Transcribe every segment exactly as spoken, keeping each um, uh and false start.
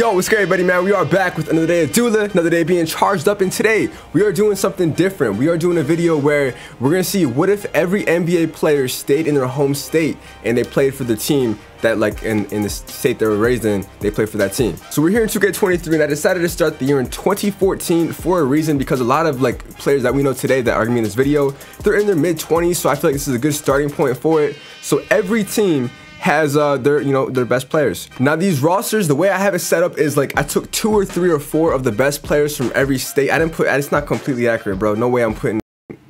Yo, what's good, buddy, man? We are back with another day of Dula, another day being charged up, and today we are doing something different. We are doing a video where we're gonna see what if every N B A player stayed in their home state and they played for the team that, like, in, in the state they were raised in, they play for that team. So we're here in two K twenty-three, and I decided to start the year in twenty fourteen for a reason, because a lot of, like, players that we know today that are gonna be in this video, they're in their mid twenties, so I feel like this is a good starting point for it. So every team has uh, their, you know, their best players. Now these rosters, the way I have it set up is like I took two or three or four of the best players from every state. I didn't put, it's not completely accurate, bro. No way I'm putting,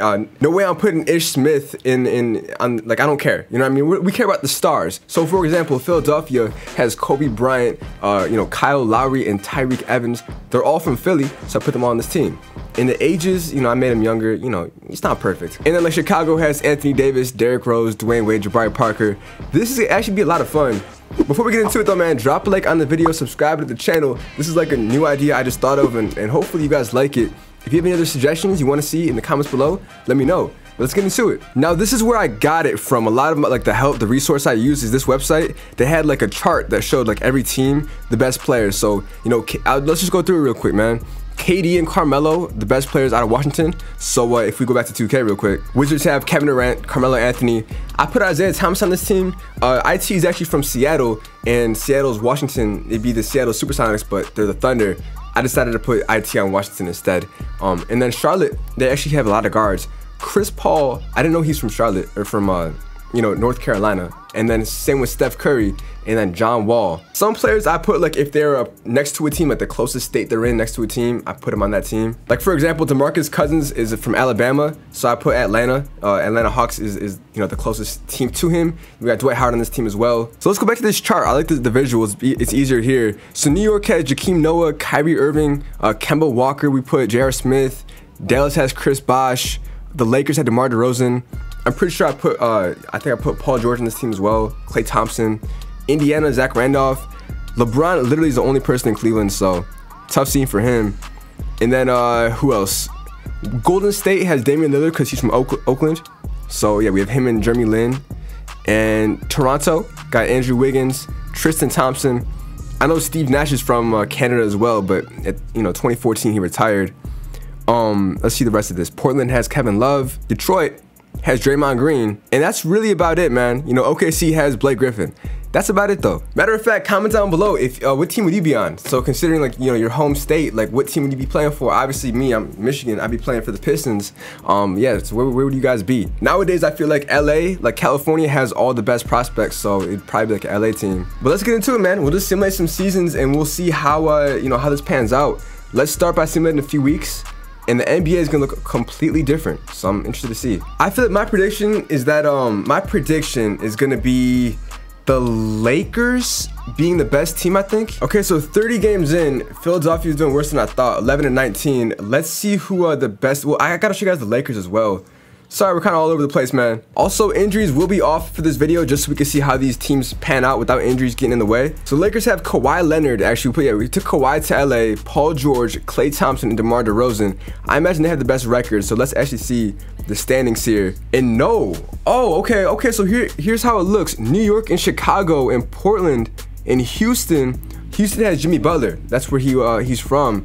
uh, no way I'm putting Ish Smith in, in, on, like, I don't care. You know what I mean? We're, we care about the stars. So for example, Philadelphia has Kobe Bryant, uh, you know, Kyle Lowry, and Tyreek Evans. They're all from Philly, so I put them all on this team. In the ages, you know, I made him younger, you know, it's not perfect. And then, like, Chicago has Anthony Davis, Derrick Rose, Dwayne Wade, Jabari Parker. This is actually be a lot of fun. Before we get into it though, man, drop a like on the video, subscribe to the channel. This is like a new idea I just thought of, and, and hopefully you guys like it. If you have any other suggestions you want to see in the comments below, let me know. Let's get into it. Now, this is where I got it from. A lot of my, like, the help, the resource I use is this website. They had like a chart that showed like every team, the best players. So, you know, I, let's just go through it real quick, man. K D and Carmelo, the best players out of Washington. So uh, if we go back to two K real quick, Wizards have Kevin Durant, Carmelo Anthony. I put Isaiah Thomas on this team. Uh, I T is actually from Seattle, and Seattle's Washington. It'd be the Seattle Supersonics, but they're the Thunder. I decided to put I T on Washington instead. Um, and then Charlotte, they actually have a lot of guards. Chris Paul, I didn't know he's from Charlotte, or from, uh, you know, North Carolina. And then same with Steph Curry, and then John Wall. Some players I put, like, if they're uh, next to a team, like the closest state they're in next to a team, I put them on that team. Like, for example, DeMarcus Cousins is from Alabama, so I put Atlanta. Uh, Atlanta Hawks is, is, you know, the closest team to him. We got Dwight Howard on this team as well. So let's go back to this chart. I like the, the visuals. It's easier here. So New York has Joakim Noah, Kyrie Irving, uh, Kemba Walker. We put J R Smith. Dallas has Chris Bosh. The Lakers had DeMar DeRozan. I'm pretty sure I put, uh, I think I put Paul George in this team as well. Klay Thompson, Indiana, Zach Randolph. LeBron literally is the only person in Cleveland, so tough scene for him. And then uh, who else? Golden State has Damian Lillard because he's from Oak Oakland. So yeah, we have him and Jeremy Lin. And Toronto got Andrew Wiggins, Tristan Thompson. I know Steve Nash is from uh, Canada as well, but at, you know, twenty fourteen he retired. Um, let's see the rest of this. Portland has Kevin Love. Detroit has Draymond Green, and that's really about it, man. You know, O K C has Blake Griffin. That's about it though. Matter of fact, comment down below if uh, what team would you be on? So considering, like, you know, your home state, like, what team would you be playing for? Obviously me, I'm Michigan. I'd be playing for the Pistons. Um, yeah, so where, where would you guys be? Nowadays, I feel like L A, like California, has all the best prospects, so it'd probably be like an L A team. But let's get into it, man. We'll just simulate some seasons, and we'll see how uh, you know, how this pans out. Let's start by simulating a few weeks. And the N B A is gonna look completely different, so I'm interested to see. I feel like my prediction is that um my prediction is gonna be the Lakers being the best team, I think. Okay, so thirty games in, Philadelphia is doing worse than I thought, eleven and nineteen. Let's see who are the best. Well, I gotta show you guys the Lakers as well. Sorry, we're kind of all over the place, man. Also, injuries will be off for this video just so we can see how these teams pan out without injuries getting in the way. So Lakers have Kawhi Leonard. Actually, but yeah, we took Kawhi to L A, Paul George, Klay Thompson, and DeMar DeRozan. I imagine they have the best record, so let's actually see the standings here. And no. Oh, okay, okay, so here, here's how it looks. New York and Chicago and Portland and Houston. Houston has Jimmy Butler. That's where he uh, he's from.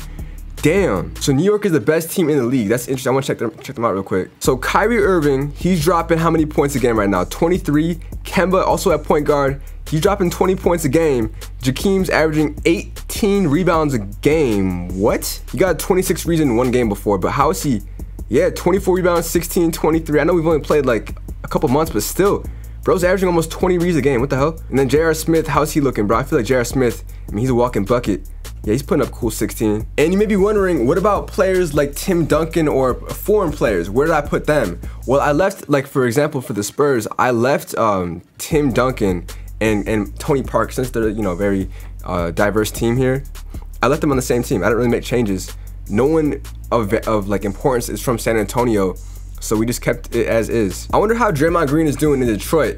Damn. So New York is the best team in the league. That's interesting. I want to check them, check them out real quick. So Kyrie Irving, he's dropping how many points a game right now? twenty-three. Kemba, also at point guard, he's dropping twenty points a game. Joakim's averaging eighteen rebounds a game. What? He got twenty-six rebounds in one game before, but how is he? Yeah, twenty-four rebounds, sixteen, twenty-three. I know we've only played like a couple months, but still. Bro's averaging almost twenty rebounds a game. What the hell? And then J R Smith, how's he looking, bro? I feel like J R Smith, I mean, he's a walking bucket. Yeah, he's putting up cool sixteen. And you may be wondering, what about players like Tim Duncan or foreign players? Where did I put them? Well, I left, like, for example, for the Spurs, I left um, Tim Duncan and, and Tony Parker, since they're, you know, a very uh, diverse team here. I left them on the same team. I didn't really make changes. No one of, of like, importance is from San Antonio, so we just kept it as is. I wonder how Draymond Green is doing in Detroit.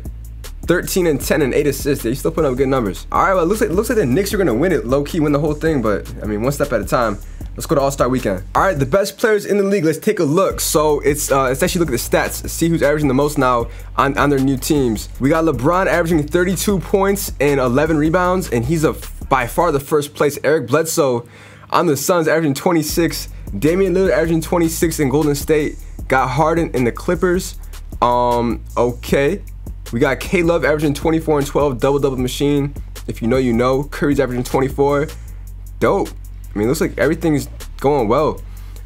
thirteen and ten and eight assists. They still putting up good numbers. All right, well, it looks like it looks like the Knicks are gonna win it, low key win the whole thing. But I mean, one step at a time. Let's go to All-Star Weekend. All right, the best players in the league. Let's take a look. So it's uh, let's actually look at the stats. Let's see who's averaging the most now on on their new teams. We got LeBron averaging thirty-two points and eleven rebounds, and he's a by far the first place. Eric Bledsoe on the Suns averaging twenty-six. Damian Lillard averaging twenty-six in Golden State. Got Harden in the Clippers. Um, okay. We got K Love averaging twenty-four and twelve, double-double machine. If you know, you know. Curry's averaging twenty-four. Dope. I mean, it looks like everything's going well.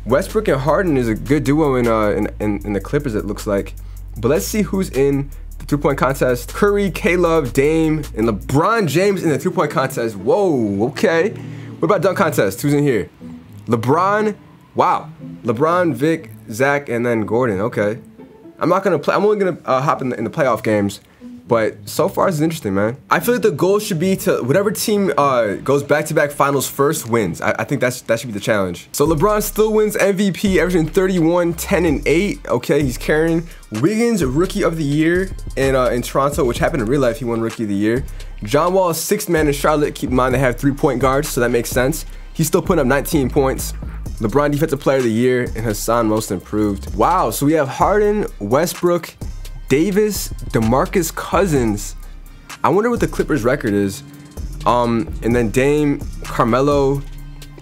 Westbrook and Harden is a good duo in, uh, in, in, in the Clippers, it looks like. But let's see who's in the three-point contest. Curry, K-Love, Dame, and LeBron James in the three-point contest. Whoa, okay. What about dunk contest? Who's in here? LeBron. Wow. LeBron, Vic, Zach, and then Gordon. Okay. I'm not going to play. I'm only going to uh, hop in the, in the playoff games. But so far, this is interesting, man. I feel like the goal should be to whatever team uh, goes back-to-back finals first wins. I, I think that's that should be the challenge. So LeBron still wins M V P, averaging thirty-one, ten, and eight. Okay, he's carrying. Wiggins, Rookie of the Year in, uh, in Toronto, which happened in real life. He won Rookie of the Year. John Wall is sixth man in Charlotte. Keep in mind, they have three-point guards, so that makes sense. He's still putting up nineteen points. LeBron Defensive Player of the Year, and Hassan Most Improved. Wow, so we have Harden, Westbrook, Davis, DeMarcus Cousins. I wonder what the Clippers record is. Um, and then Dame, Carmelo,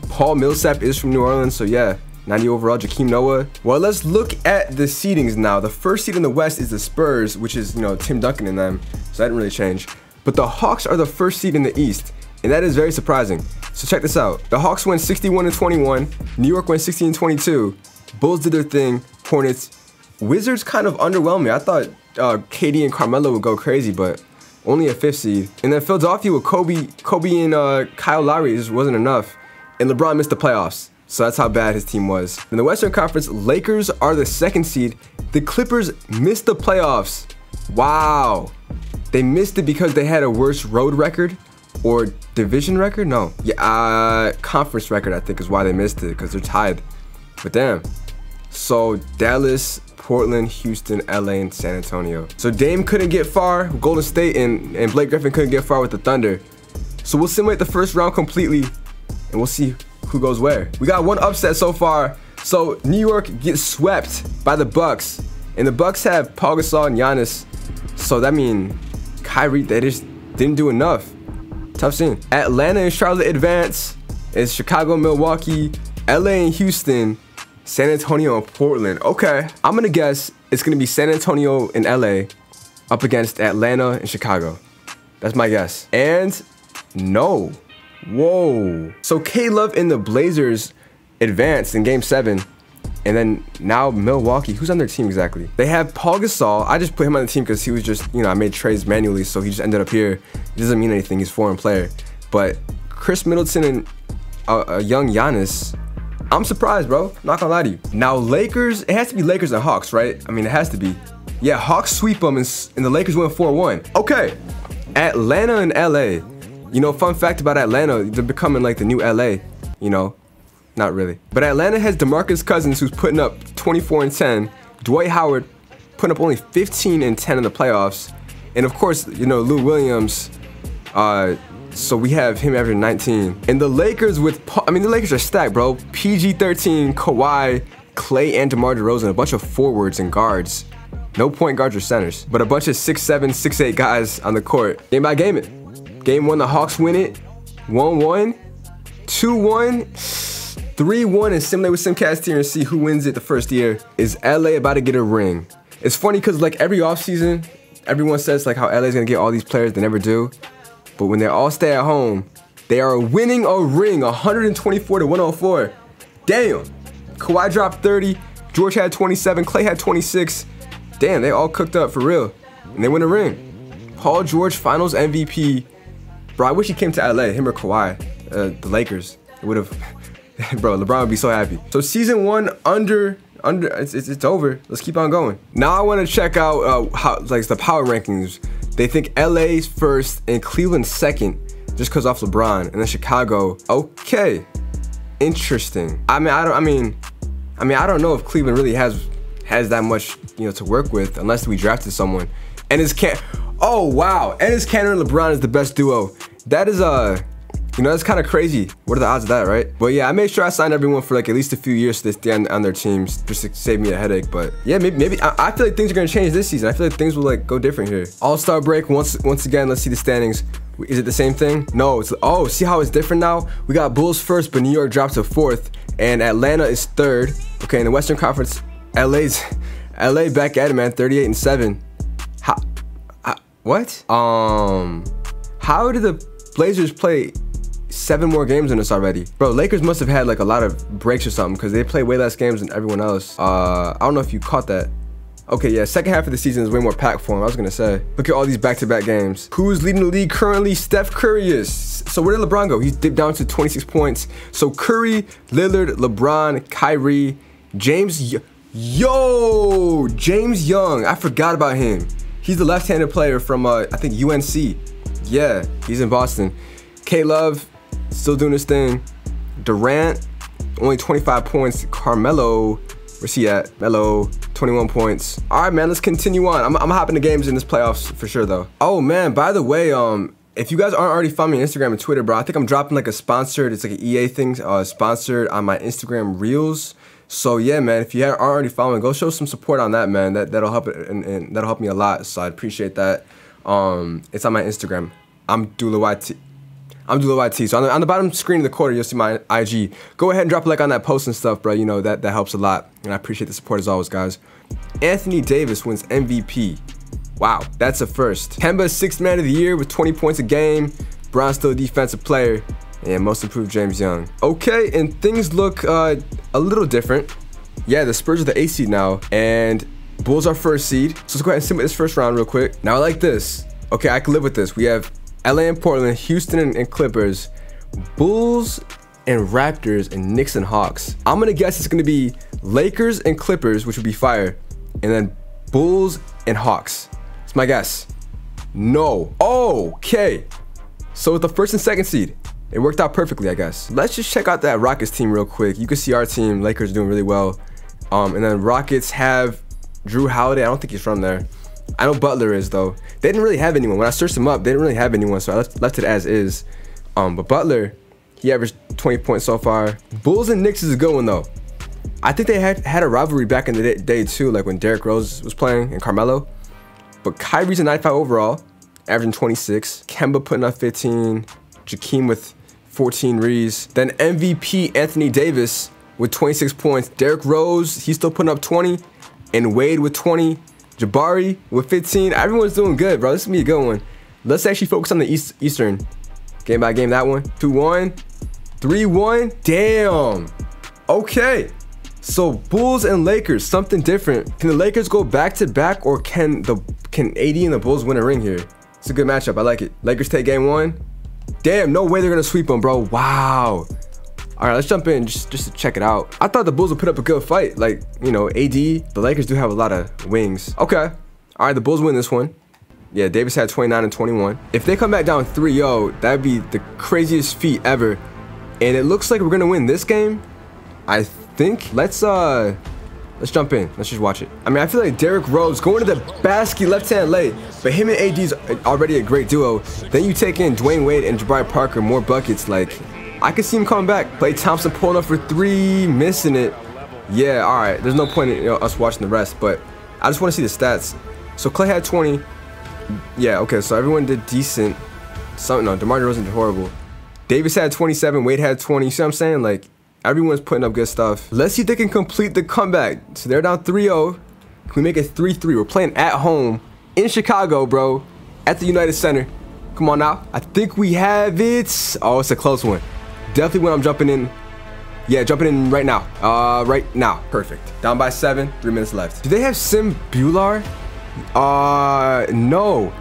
Paul Millsap is from New Orleans. So yeah, ninety overall, Joakim Noah. Well, let's look at the seedings now. The first seed in the West is the Spurs, which is, you know, Tim Duncan and them. So that didn't really change. But the Hawks are the first seed in the East. And that is very surprising. So check this out. The Hawks went sixty-one to twenty-one. New York went sixteen to twenty-two. Bulls did their thing. Hornets. Wizards kind of underwhelming. I thought uh, K D and Carmelo would go crazy, but only a fifth seed. And then Philadelphia with Kobe, Kobe and uh, Kyle Lowry just wasn't enough. And LeBron missed the playoffs, so that's how bad his team was. In the Western Conference, Lakers are the second seed. The Clippers missed the playoffs. Wow, they missed it because they had a worse road record or division record. No, yeah, uh, conference record I think is why they missed it because they're tied. But damn, so Dallas, Portland, Houston, L A, and San Antonio. So Dame couldn't get far, Golden State, and, and Blake Griffin couldn't get far with the Thunder. So we'll simulate the first round completely, and we'll see who goes where. We got one upset so far. So New York gets swept by the Bucks, and the Bucks have Paul Gasol and Giannis. So that means Kyrie, they just didn't do enough. Tough scene. Atlanta and Charlotte advance. It's Chicago, Milwaukee, L A, and Houston. San Antonio and Portland. Okay, I'm gonna guess it's gonna be San Antonio and L A up against Atlanta and Chicago. That's my guess. And no, whoa. So K-Love and the Blazers advanced in game seven. And then now Milwaukee, who's on their team exactly? They have Paul Gasol. I just put him on the team because he was just, you know, I made trades manually. So he just ended up here. It doesn't mean anything, he's a foreign player. But Chris Middleton and a, a young Giannis, I'm surprised, bro. Not gonna lie to you. Now, Lakers, it has to be Lakers and Hawks, right? I mean, it has to be. Yeah, Hawks sweep them, and, and the Lakers win four one. Okay, Atlanta and L A. You know, fun fact about Atlanta, they're becoming like the new L A. You know, not really. But Atlanta has DeMarcus Cousins, who's putting up twenty-four and ten. Dwight Howard putting up only fifteen and ten in the playoffs. And of course, you know, Lou Williams, uh, so we have him averaging nineteen. And the Lakers with, I mean, the Lakers are stacked, bro. P G thirteen, Kawhi, Klay, and DeMar DeRozan. A bunch of forwards and guards. No point guards or centers. But a bunch of six seven, six eight guys on the court. Game by game it. Game one, the Hawks win it. one one. two one. three one. And simulate with SimCast here and see who wins it the first year. Is L A about to get a ring? It's funny because, like, every offseason, everyone says, like, how L A's going to get all these players. They never do. But when they all stay at home, they are winning a ring, one twenty-four to one oh four. Damn. Kawhi dropped thirty. George had twenty-seven. Klay had twenty-six. Damn, they all cooked up for real. And they win a ring. Paul George, finals M V P. Bro, I wish he came to L A, him or Kawhi, uh, the Lakers. It would have, bro, LeBron would be so happy. So season one under, under, it's, it's, it's over. Let's keep on going. Now I want to check out uh, how, like, the power rankings. They think L A's first and Cleveland second, just cause off LeBron, and then Chicago. Okay, interesting. I mean, I don't. I mean, I mean, I don't know if Cleveland really has has that much, you know, to work with, unless we drafted someone. And it's can. Oh wow, and it's Cantor and LeBron is the best duo. That is a, uh, you know, that's kind of crazy. What are the odds of that, right? But yeah, I made sure I signed everyone for like at least a few years so they stay on, on their teams, just to save me a headache. But yeah, maybe, maybe I, I feel like things are gonna change this season. I feel like things will like go different here. All-star break once once again. Let's see the standings. Is it the same thing? No, it's, oh, see how it's different now? We got Bulls first, but New York drops to fourth, and Atlanta is third. Okay, in the Western Conference, L A's, L A back at it, man, thirty-eight and seven. How, how, what? Um, how did the Blazers play seven more games than us already? Bro, Lakers must have had like a lot of breaks or something, because they play way less games than everyone else. Uh, I don't know if you caught that. Okay, yeah, second half of the season is way more packed for him, I was gonna say. Look at all these back-to-back games. Who's leading the league currently? Steph Curry is. So where did LeBron go? He's dipped down to twenty-six points. So Curry, Lillard, LeBron, Kyrie, James, y yo, James Young. I forgot about him. He's the left-handed player from, uh, I think, U N C. Yeah, he's in Boston. K Love, still doing his thing. Durant, only twenty-five points. Carmelo, where's he at? Melo, twenty-one points. All right, man, let's continue on. I'm, I'm hopping to games in this playoffs for sure, though. Oh, man, by the way, um, if you guys aren't already following me on Instagram and Twitter, bro, I think I'm dropping like a sponsored, it's like an E A thing, uh, sponsored on my Instagram Reels. So yeah, man, if you aren't already following, go show some support on that, man. That, that'll help it, and, and that'll help me a lot, so I appreciate that. Um, it's on my Instagram. I'm Dula Y T. I'm Dula Y T. So on the, on the bottom screen of the corner, you'll see my I G. Go ahead and drop a like on that post and stuff, bro. You know, that, that helps a lot. And I appreciate the support as always, guys. Anthony Davis wins M V P. Wow, that's a first. Kemba is sixth man of the year with twenty points a game. Bron's still a defensive player. And most improved James Young. Okay, and things look uh, a little different. Yeah, the Spurs are the eighth seed now. And Bulls are first seed. So let's go ahead and submit this first round real quick. Now I like this. Okay, I can live with this. We have L A and Portland, Houston and, and Clippers, Bulls and Raptors, and Knicks and Hawks. I'm gonna guess it's gonna be Lakers and Clippers, which would be fire, and then Bulls and Hawks. That's my guess. No. Okay. So with the first and second seed, it worked out perfectly, I guess. Let's just check out that Rockets team real quick. You can see our team, Lakers, doing really well. Um, and then Rockets have Drew Holiday. I don't think he's from there. I know Butler is, though. They didn't really have anyone. When I searched them up, they didn't really have anyone, so I left, left it as is. Um, but Butler, he averaged twenty points so far. Bulls and Knicks is a good one, though. I think they had, had a rivalry back in the day, day, too, like when Derrick Rose was playing and Carmelo. But Kyrie's a ninety-five overall, averaging twenty-six. Kemba putting up fifteen. Joakim with fourteen rees. Then M V P Anthony Davis with twenty-six points. Derrick Rose, he's still putting up twenty. And Wade with twenty. Jabari with fifteen. Everyone's doing good, bro. This is gonna be a good one. Let's actually focus on the East, Eastern. Game by game, that one. two one. three one. Damn. Okay. So Bulls and Lakers, something different. Can the Lakers go back to back, or can the can A D and the Bulls win a ring here? It's a good matchup. I like it. Lakers take game one. Damn, no way they're gonna sweep them, bro. Wow. All right, let's jump in just, just to check it out. I thought the Bulls would put up a good fight. Like, you know, A D, the Lakers do have a lot of wings. Okay. All right, the Bulls win this one. Yeah, Davis had twenty-nine and twenty-one. If they come back down three oh, that'd be the craziest feat ever. And it looks like we're going to win this game, I think. Let's uh, let's jump in. Let's just watch it. I mean, I feel like Derrick Rose going to the basket left-hand late, but him and A D's already a great duo. Then you take in Dwayne Wade and Jabari Parker, more buckets, like... I could see him coming back. Klay Thompson pulling up for three, missing it. Yeah, all right. There's no point in you know, us watching the rest, but I just want to see the stats. So Klay had twenty. Yeah, okay. So everyone did decent. Something. No, DeMar DeRozan did horrible. Davis had twenty-seven. Wade had twenty. You see what I'm saying? Like, everyone's putting up good stuff. Let's see if they can complete the comeback. So they're down three oh. Can we make it three three? We're playing at home in Chicago, bro, at the United Center. Come on now. I think we have it. Oh, it's a close one. Definitely when I'm jumping in. Yeah, jumping in right now. Uh, right now. Perfect. Down by seven. Three minutes left. Do they have Sim Bular? Uh, no.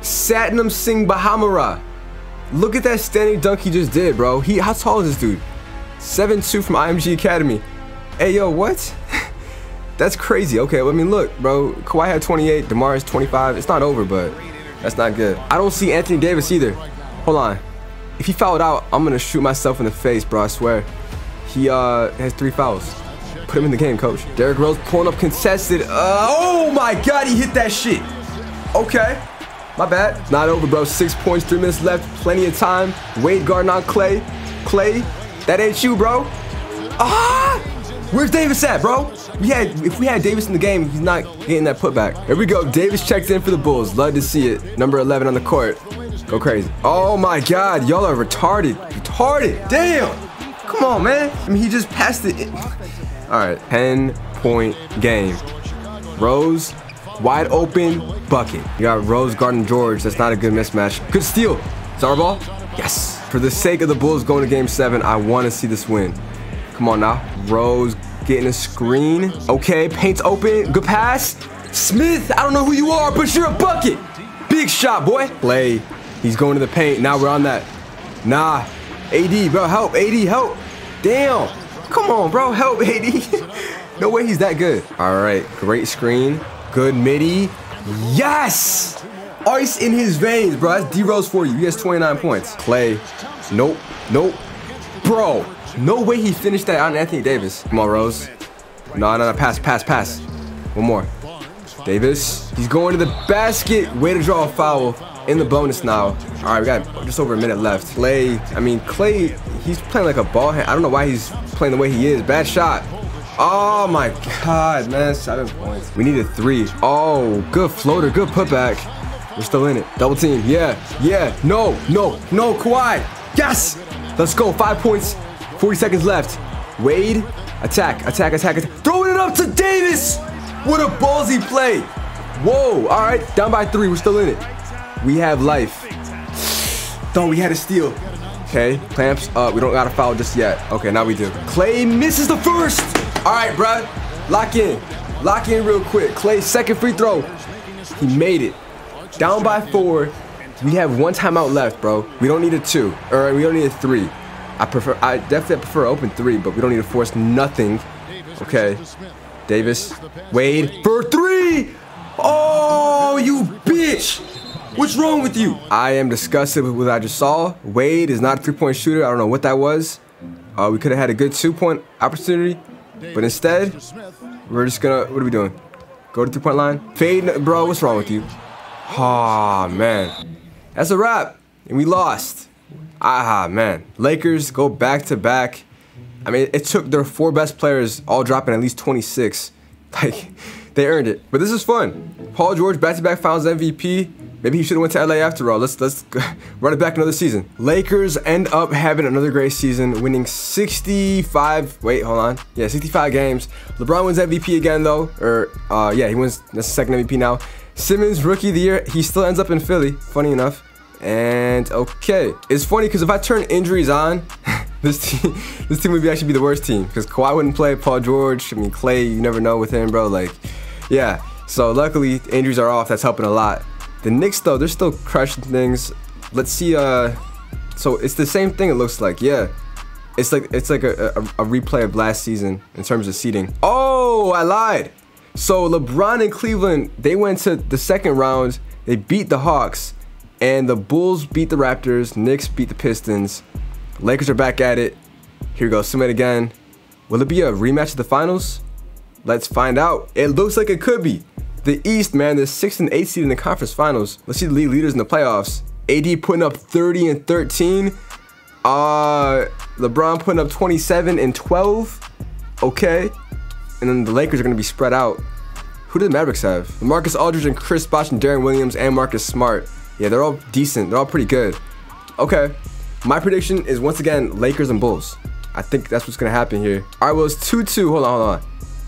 Satnam Singh Bahamara. Look at that standing dunk he just did, bro. He, how tall is this dude? seven two from I M G Academy. Hey, yo, what? That's crazy. Okay, well, I mean, look, bro. Kawhi had twenty-eight. DeMar is twenty-five. It's not over, but that's not good. I don't see Anthony Davis either. Hold on. If he fouled out, I'm gonna shoot myself in the face, bro, I swear. He uh, has three fouls. Put him in the game, coach. Derrick Rose pulling up contested. Uh, oh my God, he hit that shit. Okay, my bad. Not over, bro, six points, three minutes left, plenty of time. Wade guarding on Klay. Klay, that ain't you, bro. Ah, where's Davis at, bro? We had, if we had Davis in the game, he's not getting that putback. Here we go, Davis checked in for the Bulls. Love to see it, number eleven on the court. Go crazy. Oh my God, y'all are retarded. Retarded. Damn. Come on, man. I mean, he just passed it. All right, ten-point game. Rose, wide open bucket. You got Rose guarding George. That's not a good mismatch. Good steal. It's our ball. Yes. For the sake of the Bulls going to game seven, I want to see this win. Come on now. Rose getting a screen. Okay, paint's open. Good pass. Smith, I don't know who you are, but you're a bucket. Big shot, boy. Play. He's going to the paint. Now we're on that. Nah. A D, bro, help. A D, help. Damn. Come on, bro. Help, A D. No way he's that good. All right. Great screen. Good midi. Yes. Ice in his veins, bro. That's D-Rose for you. He has twenty-nine points. Klay. Nope. Nope. Bro. No way he finished that on Anthony Davis. Come on, Rose. No, no, no. Pass, pass, pass. One more. Davis. He's going to the basket. Way to draw a foul. In the bonus now. All right, we got just over a minute left. Klay. I mean, Klay, he's playing like a ball hand. I don't know why he's playing the way he is. Bad shot. Oh my God, man. Seven points. We need a three. Oh, good floater. Good putback. We're still in it. Double team. Yeah. Yeah. No. No. No. Kawhi. Yes. Let's go. Five points. forty seconds left. Wade. Attack. Attack. Attack. attack. Throwing it up to Davis. What a ballsy play. Whoa. All right. Down by three. We're still in it. We have life. Thought we had a steal. Okay, clamps up. We don't got a foul just yet. Okay, now we do. Klay misses the first. All right, bruh. Lock in. Lock in real quick. Klay's second free throw. He made it. Down by four. We have one timeout left, bro. We don't need a two. All right, we don't need a three. I prefer. I definitely prefer open three, but we don't need to force nothing. Okay. Davis. Wade for three. Oh, you bitch. What's wrong with you? I am disgusted with what I just saw. Wade is not a three-point shooter. I don't know what that was. Uh, we could have had a good two-point opportunity, but instead, we're just gonna, what are we doing? Go to three-point line. Fade, bro, what's wrong with you? Ah, man. That's a wrap, and we lost. Ah, man. Lakers go back-to-back. I mean, it took their four best players all dropping at least twenty-six. Like, they earned it. But this is fun. Paul George, back-to-back Finals M V P. Maybe he should have went to L A after all. Let's let's run it back another season. Lakers end up having another great season, winning sixty-five. Wait, hold on. Yeah, sixty-five games. LeBron wins M V P again though, or uh, yeah, he wins. That's the second M V P now. Simmons Rookie of the Year. He still ends up in Philly. Funny enough. And okay, it's funny because if I turn injuries on, this team this team would be actually be the worst team because Kawhi wouldn't play. Paul George. I mean, Klay. You never know with him, bro. Like, yeah. So luckily injuries are off. That's helping a lot. The Knicks, though, they're still crushing things. Let's see. Uh, so it's the same thing. It looks like, yeah, it's like it's like a, a, a replay of last season in terms of seeding. Oh, I lied. So LeBron and Cleveland, they went to the second round. They beat the Hawks, and the Bulls beat the Raptors. Knicks beat the Pistons. Lakers are back at it. Here we go. Submit again. Will it be a rematch of the finals? Let's find out. It looks like it could be. The East, man, the sixth and eighth seed in the conference finals. Let's see the league leaders in the playoffs. A D putting up thirty and thirteen. Uh, LeBron putting up twenty-seven and twelve. Okay. And then the Lakers are going to be spread out. Who do the Mavericks have? LaMarcus Aldridge and Chris Bosh and Deron Williams and Marcus Smart. Yeah, they're all decent. They're all pretty good. Okay. My prediction is, once again, Lakers and Bulls. I think that's what's going to happen here. All right, well, it's two two. Hold on, hold on.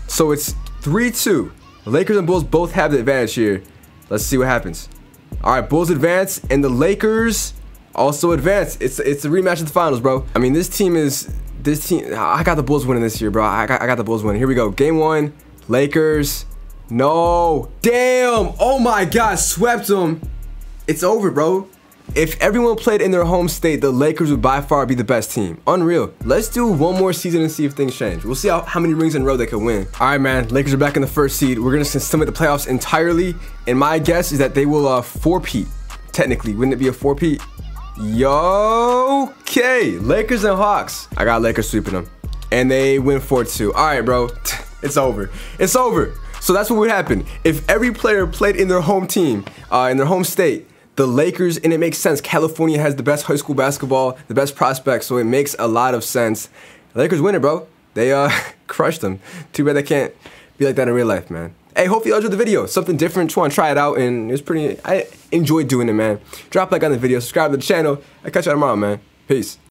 So it's three two. The Lakers and Bulls both have the advantage here. Let's see what happens. All right, Bulls advance, and the Lakers also advance. It's it's a rematch of the finals, bro. I mean, this team is this team. I got the Bulls winning this year, bro. I got I got the Bulls winning. Here we go. Game one, Lakers. No, damn. Oh my God, swept them. It's over, bro. If everyone played in their home state, the Lakers would by far be the best team. Unreal. Let's do one more season and see if things change. We'll see how, how many rings in a row they could win. All right, man. Lakers are back in the first seed. We're going to submit the playoffs entirely. And my guess is that they will uh, four-peat, technically. Wouldn't it be a four-peat? Yo. Okay. Lakers and Hawks. I got Lakers sweeping them. And they win four two. All right, bro. It's over. It's over. So that's what would happen. If every player played in their home team, uh, in their home state, the Lakers, and it makes sense. California has the best high school basketball, the best prospects, so it makes a lot of sense. Lakers win it, bro. They uh, crushed them. Too bad they can't be like that in real life, man. hey, hope you enjoyed the video. Something different, just want to try it out, and it's pretty, I enjoyed doing it, man. Drop a like on the video, subscribe to the channel. I'll catch you tomorrow, man. Peace.